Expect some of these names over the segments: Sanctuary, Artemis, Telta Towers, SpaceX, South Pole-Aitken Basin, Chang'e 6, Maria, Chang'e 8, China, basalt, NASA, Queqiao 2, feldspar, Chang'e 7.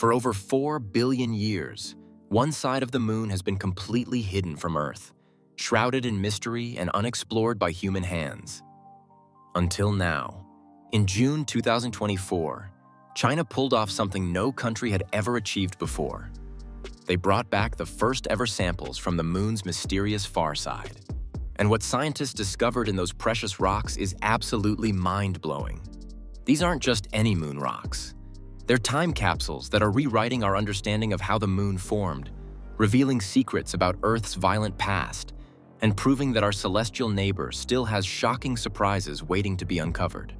For over 4 billion years, one side of the moon has been completely hidden from Earth, shrouded in mystery and unexplored by human hands. Until now. In June 2024, China pulled off something no country had ever achieved before. They brought back the first ever samples from the moon's mysterious far side. And what scientists discovered in those precious rocks is absolutely mind-blowing. These aren't just any moon rocks. They're time capsules that are rewriting our understanding of how the moon formed, revealing secrets about Earth's violent past, and proving that our celestial neighbor still has shocking surprises waiting to be uncovered.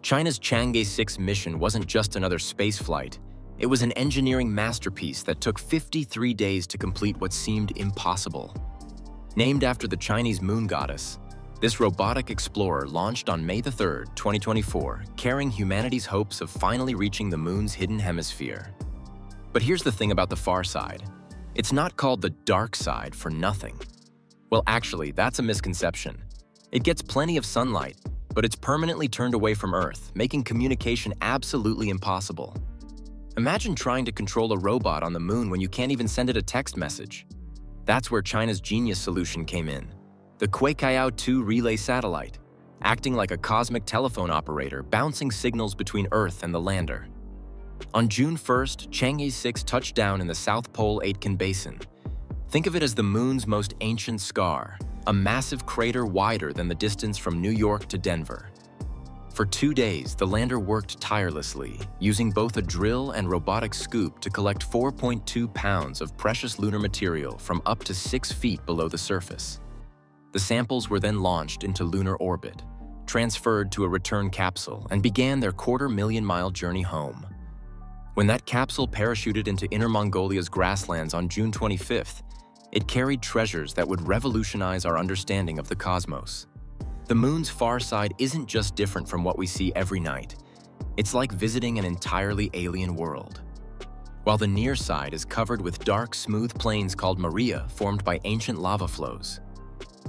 China's Chang'e 6 mission wasn't just another space flight. It was an engineering masterpiece that took 53 days to complete what seemed impossible. Named after the Chinese moon goddess, this robotic explorer launched on May 3, 2024, carrying humanity's hopes of finally reaching the moon's hidden hemisphere. But here's the thing about the far side. It's not called the dark side for nothing. Well, actually, that's a misconception. It gets plenty of sunlight, but it's permanently turned away from Earth, making communication absolutely impossible. Imagine trying to control a robot on the moon when you can't even send it a text message. That's where China's genius solution came in. The Queqiao 2 relay satellite, acting like a cosmic telephone operator, bouncing signals between Earth and the lander. On June 1st, Chang'e 6 touched down in the South Pole-Aitken Basin. Think of it as the moon's most ancient scar, a massive crater wider than the distance from New York to Denver. For 2 days, the lander worked tirelessly, using both a drill and robotic scoop to collect 4.2 pounds of precious lunar material from up to 6 feet below the surface. The samples were then launched into lunar orbit, transferred to a return capsule, and began their quarter-million-mile journey home. When that capsule parachuted into Inner Mongolia's grasslands on June 25th, it carried treasures that would revolutionize our understanding of the cosmos. The moon's far side isn't just different from what we see every night. It's like visiting an entirely alien world. While the near side is covered with dark, smooth plains called Maria, formed by ancient lava flows,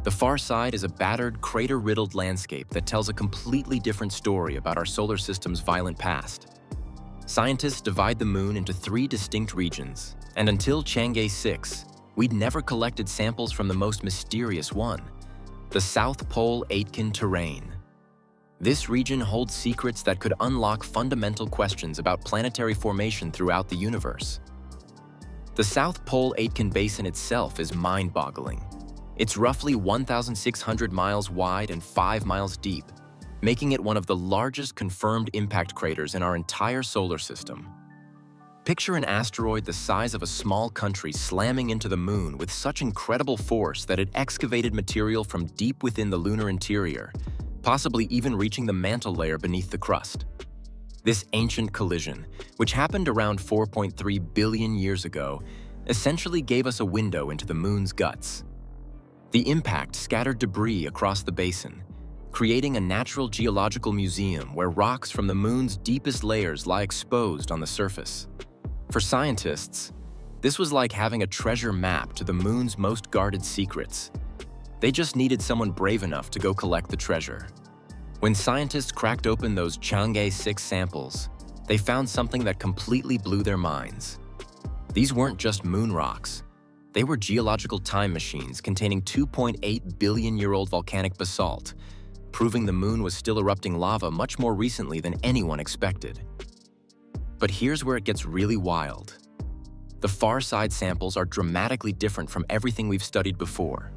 the far side is a battered, crater-riddled landscape that tells a completely different story about our solar system's violent past. Scientists divide the moon into 3 distinct regions, and until Chang'e 6, we'd never collected samples from the most mysterious one, the South Pole-Aitken terrain. This region holds secrets that could unlock fundamental questions about planetary formation throughout the universe. The South Pole-Aitken Basin itself is mind-boggling. It's roughly 1,600 miles wide and 5 miles deep, making it one of the largest confirmed impact craters in our entire solar system. Picture an asteroid the size of a small country slamming into the moon with such incredible force that it excavated material from deep within the lunar interior, possibly even reaching the mantle layer beneath the crust. This ancient collision, which happened around 4.3 billion years ago, essentially gave us a window into the moon's guts. The impact scattered debris across the basin, creating a natural geological museum where rocks from the moon's deepest layers lie exposed on the surface. For scientists, this was like having a treasure map to the moon's most guarded secrets. They just needed someone brave enough to go collect the treasure. When scientists cracked open those Chang'e 6 samples, they found something that completely blew their minds. These weren't just moon rocks. They were geological time machines containing 2.8 billion-year-old volcanic basalt, proving the moon was still erupting lava much more recently than anyone expected. But here's where it gets really wild. The far side samples are dramatically different from everything we've studied before.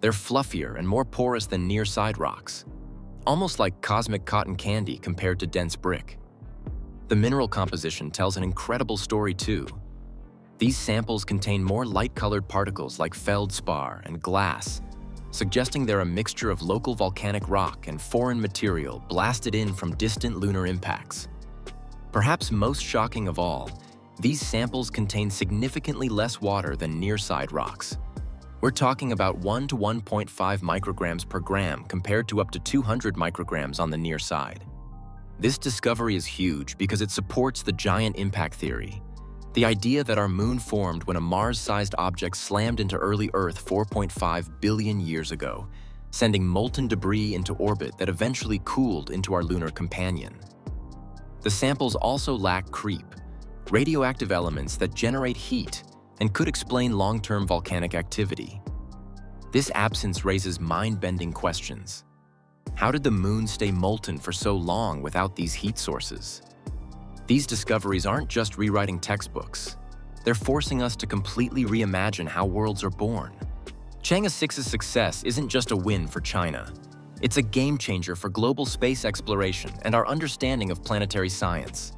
They're fluffier and more porous than near side rocks, almost like cosmic cotton candy compared to dense brick. The mineral composition tells an incredible story too. These samples contain more light-colored particles like feldspar and glass, suggesting they're a mixture of local volcanic rock and foreign material blasted in from distant lunar impacts. Perhaps most shocking of all, these samples contain significantly less water than near-side rocks. We're talking about 1 to 1.5 micrograms per gram compared to up to 200 micrograms on the near side. This discovery is huge because it supports the giant impact theory, the idea that our moon formed when a Mars-sized object slammed into early Earth 4.5 billion years ago, sending molten debris into orbit that eventually cooled into our lunar companion. The samples also lack creep, radioactive elements that generate heat and could explain long-term volcanic activity. This absence raises mind-bending questions. How did the moon stay molten for so long without these heat sources? These discoveries aren't just rewriting textbooks. They're forcing us to completely reimagine how worlds are born. Chang'e 6's success isn't just a win for China. It's a game-changer for global space exploration and our understanding of planetary science.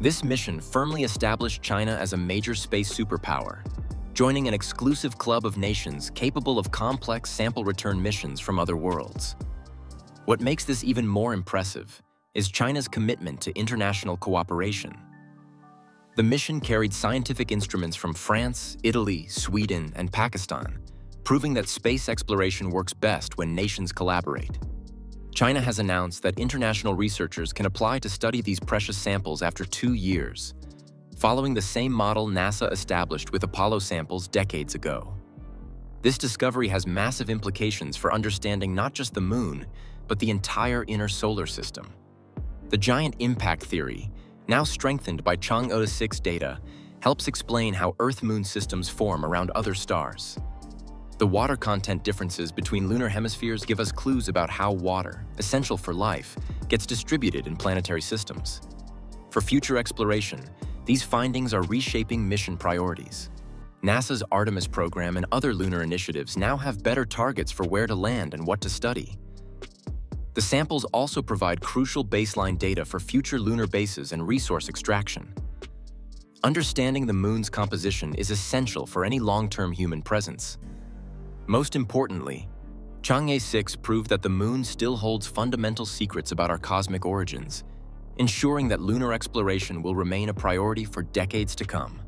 This mission firmly established China as a major space superpower, joining an exclusive club of nations capable of complex sample return missions from other worlds. What makes this even more impressive is China's commitment to international cooperation. The mission carried scientific instruments from France, Italy, Sweden, and Pakistan, proving that space exploration works best when nations collaborate. China has announced that international researchers can apply to study these precious samples after 2 years, following the same model NASA established with Apollo samples decades ago. This discovery has massive implications for understanding not just the moon, but the entire inner solar system. The giant impact theory, now strengthened by Chang'e 6 data, helps explain how Earth-Moon systems form around other stars. The water content differences between lunar hemispheres give us clues about how water, essential for life, gets distributed in planetary systems. For future exploration, these findings are reshaping mission priorities. NASA's Artemis program and other lunar initiatives now have better targets for where to land and what to study. The samples also provide crucial baseline data for future lunar bases and resource extraction. Understanding the moon's composition is essential for any long-term human presence. Most importantly, Chang'e 6 proved that the moon still holds fundamental secrets about our cosmic origins, ensuring that lunar exploration will remain a priority for decades to come.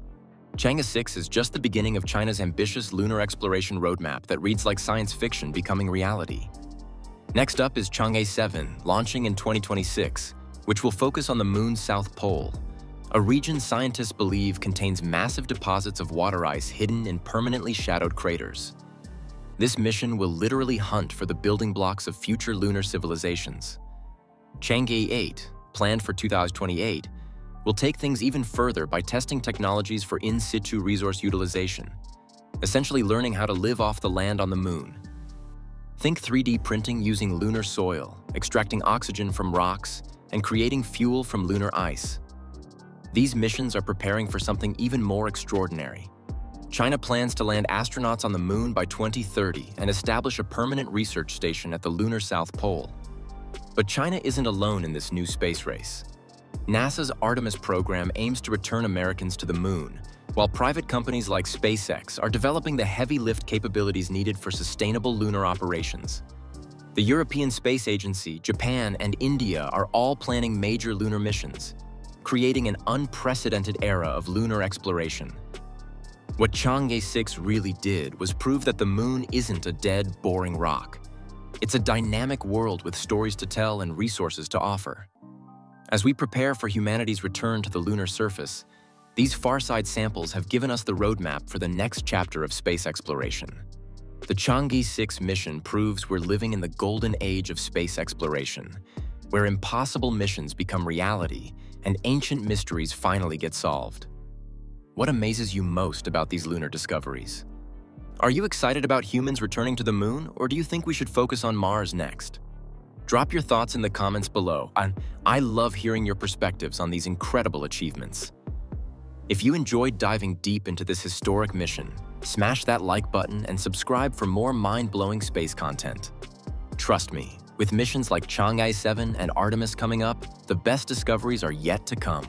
Chang'e 6 is just the beginning of China's ambitious lunar exploration roadmap that reads like science fiction becoming reality. Next up is Chang'e 7, launching in 2026, which will focus on the moon's South Pole, a region scientists believe contains massive deposits of water ice hidden in permanently shadowed craters. This mission will literally hunt for the building blocks of future lunar civilizations. Chang'e 8, planned for 2028, will take things even further by testing technologies for in-situ resource utilization, essentially learning how to live off the land on the moon. Think 3D printing using lunar soil, extracting oxygen from rocks, and creating fuel from lunar ice. These missions are preparing for something even more extraordinary. China plans to land astronauts on the moon by 2030 and establish a permanent research station at the lunar South Pole. But China isn't alone in this new space race. NASA's Artemis program aims to return Americans to the moon, while private companies like SpaceX are developing the heavy lift capabilities needed for sustainable lunar operations. The European Space Agency, Japan, and India are all planning major lunar missions, creating an unprecedented era of lunar exploration. What Chang'e 6 really did was prove that the moon isn't a dead, boring rock. It's a dynamic world with stories to tell and resources to offer. As we prepare for humanity's return to the lunar surface, these farside samples have given us the roadmap for the next chapter of space exploration. The Chang'e 6 mission proves we're living in the golden age of space exploration, where impossible missions become reality and ancient mysteries finally get solved. What amazes you most about these lunar discoveries? Are you excited about humans returning to the moon, or do you think we should focus on Mars next? Drop your thoughts in the comments below. I love hearing your perspectives on these incredible achievements. If you enjoyed diving deep into this historic mission, smash that like button and subscribe for more mind-blowing space content. Trust me, with missions like Chang'e 7 and Artemis coming up, the best discoveries are yet to come.